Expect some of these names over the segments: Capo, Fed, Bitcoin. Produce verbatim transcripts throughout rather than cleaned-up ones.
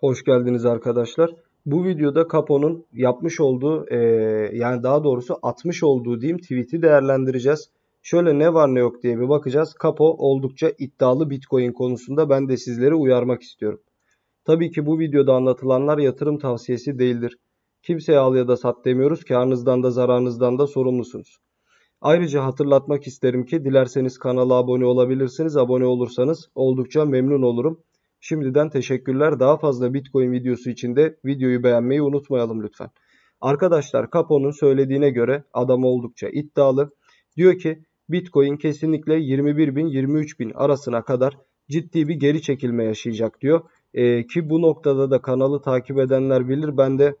Hoş geldiniz arkadaşlar. Bu videoda Capo'nun yapmış olduğu e, yani daha doğrusu atmış olduğu diyeyim tweet'i değerlendireceğiz. Şöyle ne var ne yok diye bir bakacağız. Capo oldukça iddialı Bitcoin konusunda, ben de sizleri uyarmak istiyorum. Tabii ki bu videoda anlatılanlar yatırım tavsiyesi değildir. Kimseye al ya da sat demiyoruz. Karınızdan da zararınızdan da sorumlusunuz. Ayrıca hatırlatmak isterim ki dilerseniz kanala abone olabilirsiniz. Abone olursanız oldukça memnun olurum. Şimdiden teşekkürler. Daha fazla Bitcoin videosu için de videoyu beğenmeyi unutmayalım lütfen. Arkadaşlar, Capo'nun söylediğine göre adam oldukça iddialı. Diyor ki Bitcoin kesinlikle yirmi bir bin yirmi üç bin arasına kadar ciddi bir geri çekilme yaşayacak diyor. Ee, ki bu noktada da kanalı takip edenler bilir, ben de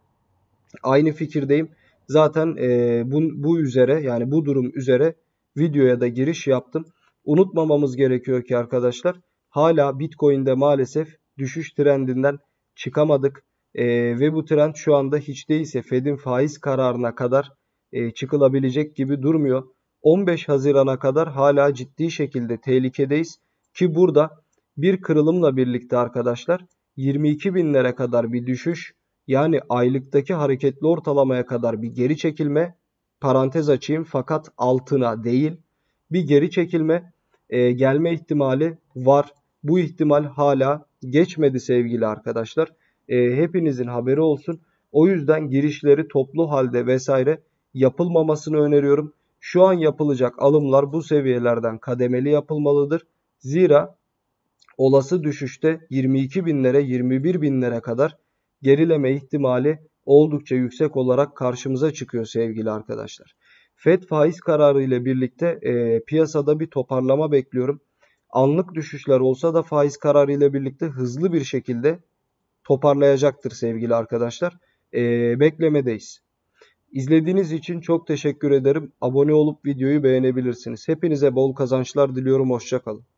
aynı fikirdeyim. Zaten e, bu, bu üzere yani bu durum üzere videoya da giriş yaptım. Unutmamamız gerekiyor ki arkadaşlar hala Bitcoin'de maalesef düşüş trendinden çıkamadık. E, ve bu trend şu anda hiç değilse Fed'in faiz kararına kadar e, çıkılabilecek gibi durmuyor. on beş Haziran'a kadar hala ciddi şekilde tehlikedeyiz ki burada bir kırılımla birlikte arkadaşlar yirmi iki binlere kadar bir düşüş, yani aylıktaki hareketli ortalamaya kadar bir geri çekilme, parantez açayım fakat altına değil, bir geri çekilme e, gelme ihtimali var. Bu ihtimal hala geçmedi sevgili arkadaşlar. E, hepinizin haberi olsun. O yüzden girişleri toplu halde vesaire yapılmamasını öneriyorum. Şu an yapılacak alımlar bu seviyelerden kademeli yapılmalıdır. Zira olası düşüşte yirmi iki binlere yirmi bir binlere kadar gerileme ihtimali oldukça yüksek olarak karşımıza çıkıyor sevgili arkadaşlar. Fed faiz kararı ile birlikte e, piyasada bir toparlama bekliyorum. Anlık düşüşler olsa da faiz kararı ile birlikte hızlı bir şekilde toparlayacaktır sevgili arkadaşlar. E, beklemedeyiz. İzlediğiniz için çok teşekkür ederim. Abone olup videoyu beğenebilirsiniz. Hepinize bol kazançlar diliyorum. Hoşça kalın.